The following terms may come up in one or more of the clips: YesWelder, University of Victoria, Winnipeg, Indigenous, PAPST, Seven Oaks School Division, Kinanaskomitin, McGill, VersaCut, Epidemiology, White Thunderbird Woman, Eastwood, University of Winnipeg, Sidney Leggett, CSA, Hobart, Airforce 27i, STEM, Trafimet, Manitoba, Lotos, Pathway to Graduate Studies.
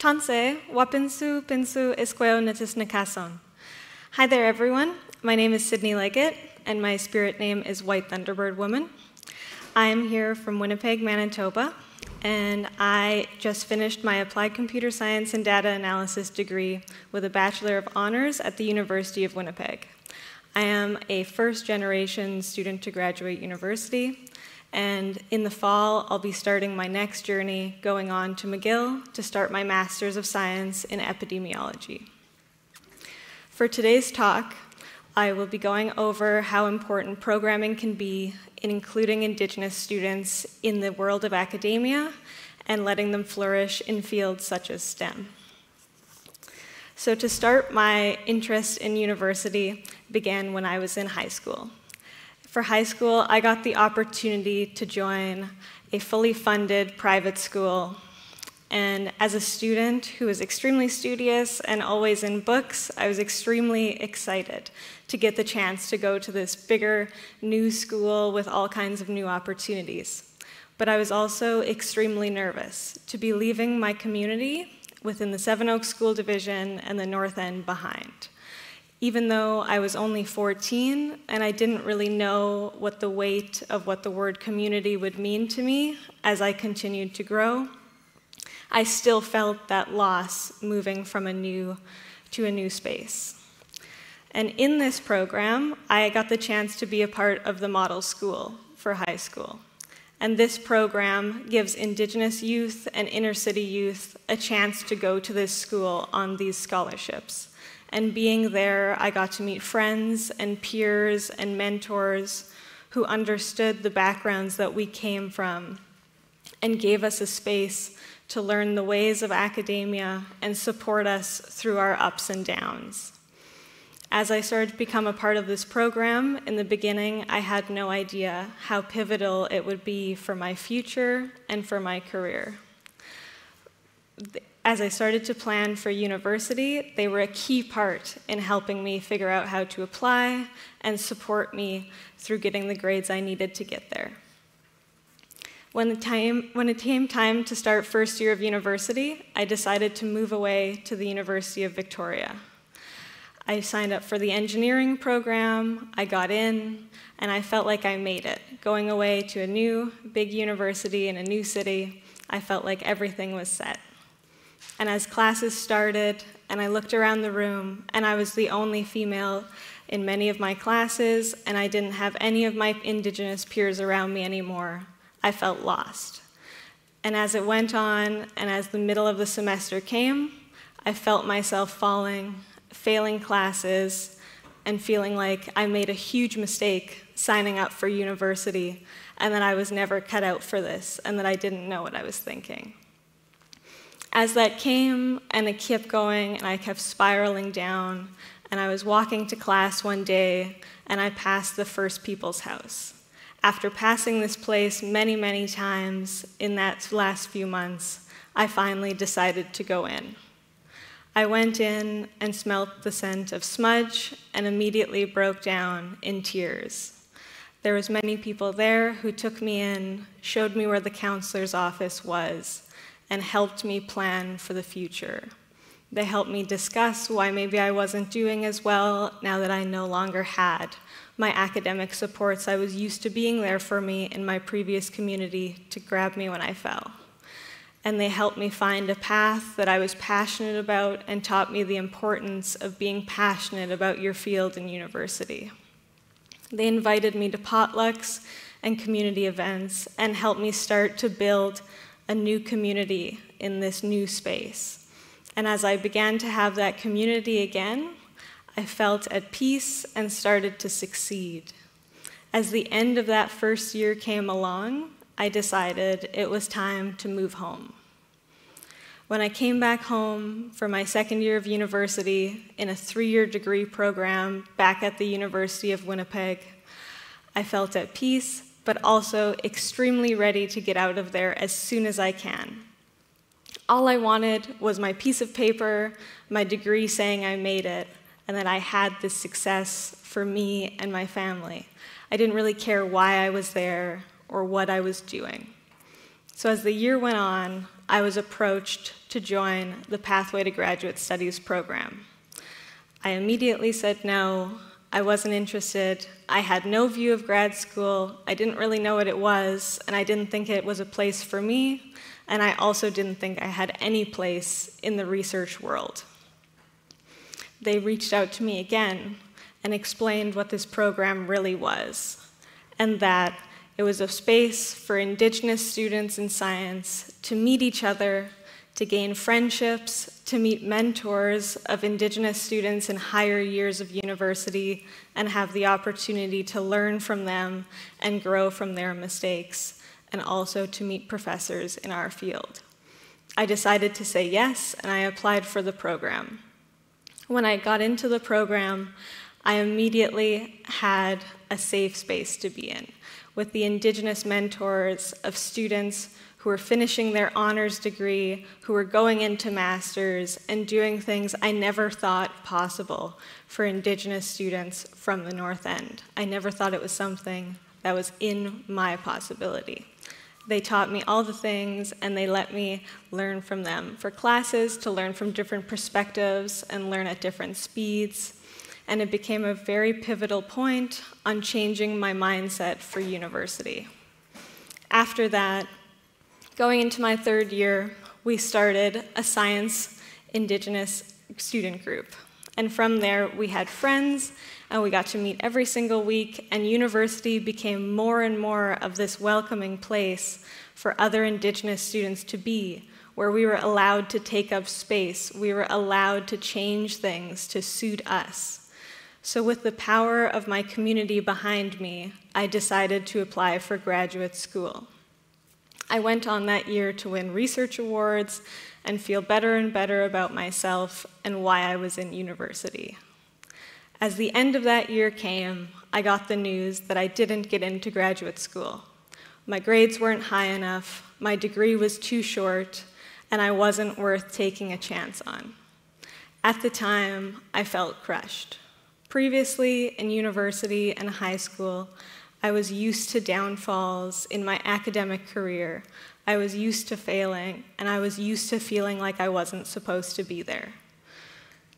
Tanse, Wapinsu, Pinsu, Esqueo, Natis Nakason. Hi there, everyone. My name is Sidney Leggett, and my spirit name is White Thunderbird Woman. I'm here from Winnipeg, Manitoba, and I just finished my Applied Computer Science and Data Analysis degree with a Bachelor of Honors at the University of Winnipeg. I am a first-generation student to graduate university, and in the fall, I'll be starting my next journey, going on to McGill to start my Master's of Science in Epidemiology. For today's talk, I will be going over how important programming can be in including Indigenous students in the world of academia and letting them flourish in fields such as STEM. So to start, my interest in university began when I was in high school. For high school, I got the opportunity to join a fully funded private school. And as a student who was extremely studious and always in books, I was extremely excited to get the chance to go to this bigger, new school with all kinds of new opportunities. But I was also extremely nervous to be leaving my community within the Seven Oaks School Division and the North End behind. Even though I was only 14 and I didn't really know what the weight of what the word community would mean to me as I continued to grow, I still felt that loss moving from to a new space. And in this program, I got the chance to be a part of the model school for high school. And this program gives Indigenous youth and inner city youth a chance to go to this school on these scholarships. And being there, I got to meet friends and peers and mentors who understood the backgrounds that we came from and gave us a space to learn the ways of academia and support us through our ups and downs. As I started to become a part of this program, in the beginning, I had no idea how pivotal it would be for my future and for my career. As I started to plan for university, they were a key part in helping me figure out how to apply and support me through getting the grades I needed to get there. When it came time to start first year of university, I decided to move away to the University of Victoria. I signed up for the engineering program, I got in, and I felt like I made it. Going away to a new, big university in a new city, I felt like everything was set. And as classes started, and I looked around the room, and I was the only female in many of my classes, and I didn't have any of my Indigenous peers around me anymore, I felt lost. And as it went on, and as the middle of the semester came, I felt myself falling, failing classes, and feeling like I made a huge mistake signing up for university, and that I was never cut out for this, and that I didn't know what I was thinking. As that came, and it kept going, and I kept spiraling down, and I was walking to class one day, and I passed the First People's House. After passing this place many, many times in that last few months, I finally decided to go in. I went in and smelled the scent of smudge and immediately broke down in tears. There was many people there who took me in, showed me where the counselor's office was, and helped me plan for the future. They helped me discuss why maybe I wasn't doing as well now that I no longer had my academic supports I was used to being there for me in my previous community to grab me when I fell. And they helped me find a path that I was passionate about and taught me the importance of being passionate about your field in university. They invited me to potlucks and community events and helped me start to build a new community in this new space. And as I began to have that community again, I felt at peace and started to succeed. As the end of that first year came along, I decided it was time to move home. When I came back home for my second year of university in a three-year degree program back at the University of Winnipeg, I felt at peace, but also extremely ready to get out of there as soon as I can. All I wanted was my piece of paper, my degree saying I made it, and that I had this success for me and my family. I didn't really care why I was there or what I was doing. So as the year went on, I was approached to join the Pathway to Graduate Studies program. I immediately said no. I wasn't interested. I had no view of grad school. I didn't really know what it was, and I didn't think it was a place for me, and I also didn't think I had any place in the research world. They reached out to me again and explained what this program really was, and that it was a space for Indigenous students in science to meet each other, to gain friendships, to meet mentors of Indigenous students in higher years of university, and have the opportunity to learn from them and grow from their mistakes, and also to meet professors in our field. I decided to say yes, and I applied for the program. When I got into the program, I immediately had a safe space to be in, with the Indigenous mentors of students who were finishing their honors degree, who were going into masters, and doing things I never thought possible for Indigenous students from the North End. I never thought it was something that was in my possibility. They taught me all the things, and they let me learn from them for classes, to learn from different perspectives, and learn at different speeds. And it became a very pivotal point on changing my mindset for university. After that, going into my third year, we started a science Indigenous student group. And from there, we had friends, and we got to meet every single week, and university became more and more of this welcoming place for other Indigenous students to be, where we were allowed to take up space, we were allowed to change things to suit us. So with the power of my community behind me, I decided to apply for graduate school. I went on that year to win research awards and feel better and better about myself and why I was in university. As the end of that year came, I got the news that I didn't get into graduate school. My grades weren't high enough, my degree was too short, and I wasn't worth taking a chance on. At the time, I felt crushed. Previously, in university and high school, I was used to downfalls in my academic career. I was used to failing, and I was used to feeling like I wasn't supposed to be there.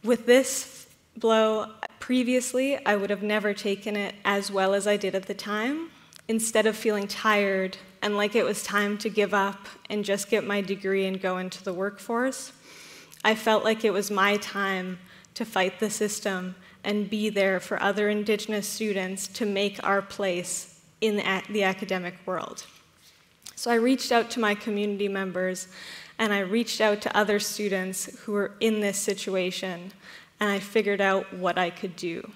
With this blow, previously, I would have never taken it as well as I did at the time. Instead of feeling tired and like it was time to give up and just get my degree and go into the workforce, I felt like it was my time to fight the system and be there for other Indigenous students to make our place in the academic world. So I reached out to my community members, and I reached out to other students who were in this situation, and I figured out what I could do.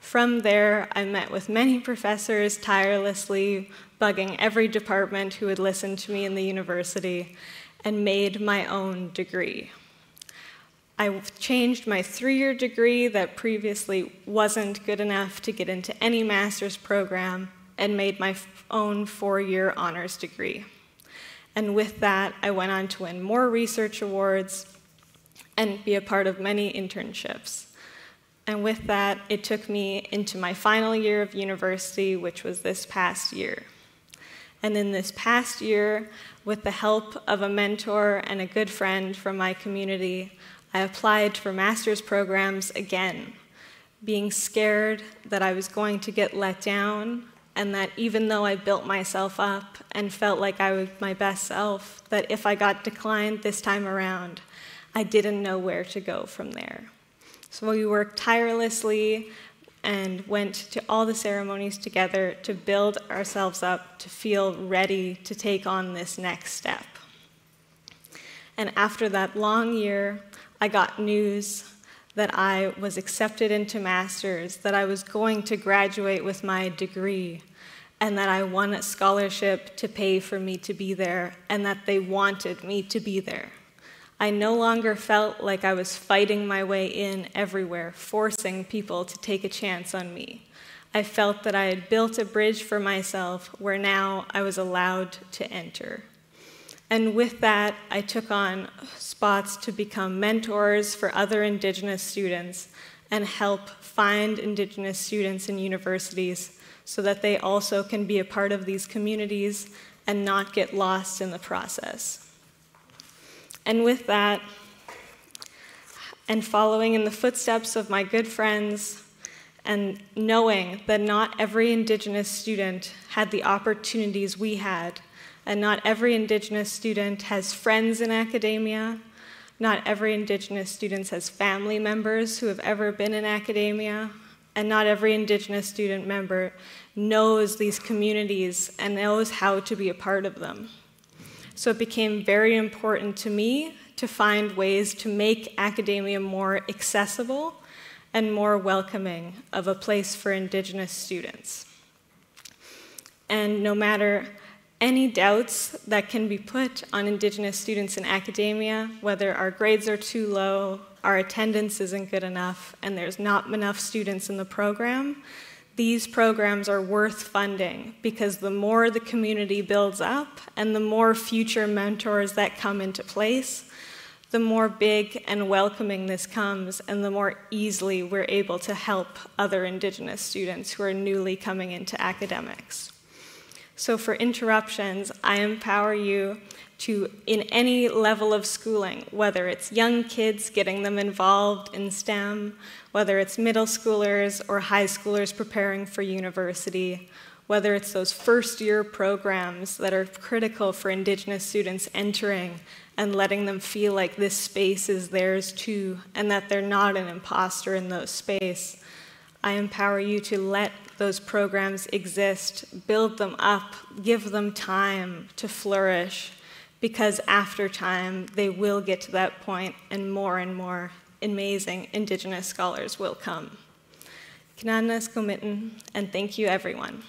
From there, I met with many professors tirelessly, bugging every department who would listen to me in the university, and made my own degree. I changed my three-year degree that previously wasn't good enough to get into any master's program and made my own four-year honors degree. And with that, I went on to win more research awards and be a part of many internships. And with that, it took me into my final year of university, which was this past year. And in this past year, with the help of a mentor and a good friend from my community, I applied for master's programs again, being scared that I was going to get let down, and that even though I built myself up and felt like I was my best self, that if I got declined this time around, I didn't know where to go from there. So we worked tirelessly and went to all the ceremonies together to build ourselves up to feel ready to take on this next step. And after that long year, I got news that I was accepted into masters, that I was going to graduate with my degree, and that I won a scholarship to pay for me to be there, and that they wanted me to be there. I no longer felt like I was fighting my way in everywhere, forcing people to take a chance on me. I felt that I had built a bridge for myself where now I was allowed to enter. And with that, I took on spots to become mentors for other Indigenous students and help find Indigenous students in universities so that they also can be a part of these communities and not get lost in the process. And with that, and following in the footsteps of my good friends, and knowing that not every Indigenous student had the opportunities we had, and not every Indigenous student has friends in academia, not every Indigenous student has family members who have ever been in academia, and not every Indigenous student member knows these communities and knows how to be a part of them. So it became very important to me to find ways to make academia more accessible and more welcoming of a place for Indigenous students. And no matter any doubts that can be put on Indigenous students in academia, whether our grades are too low, our attendance isn't good enough, and there's not enough students in the program, these programs are worth funding, because the more the community builds up and the more future mentors that come into place, the more big and welcoming this comes, and the more easily we're able to help other Indigenous students who are newly coming into academics. So for interruptions, I empower you to, in any level of schooling, whether it's young kids, getting them involved in STEM, whether it's middle schoolers or high schoolers preparing for university, whether it's those first-year programs that are critical for Indigenous students entering and letting them feel like this space is theirs too, and that they're not an imposter in those space. I empower you to let those programs exist, build them up, give them time to flourish, because after time, they will get to that point, and more amazing Indigenous scholars will come. Kinanaskomitin, and thank you, everyone.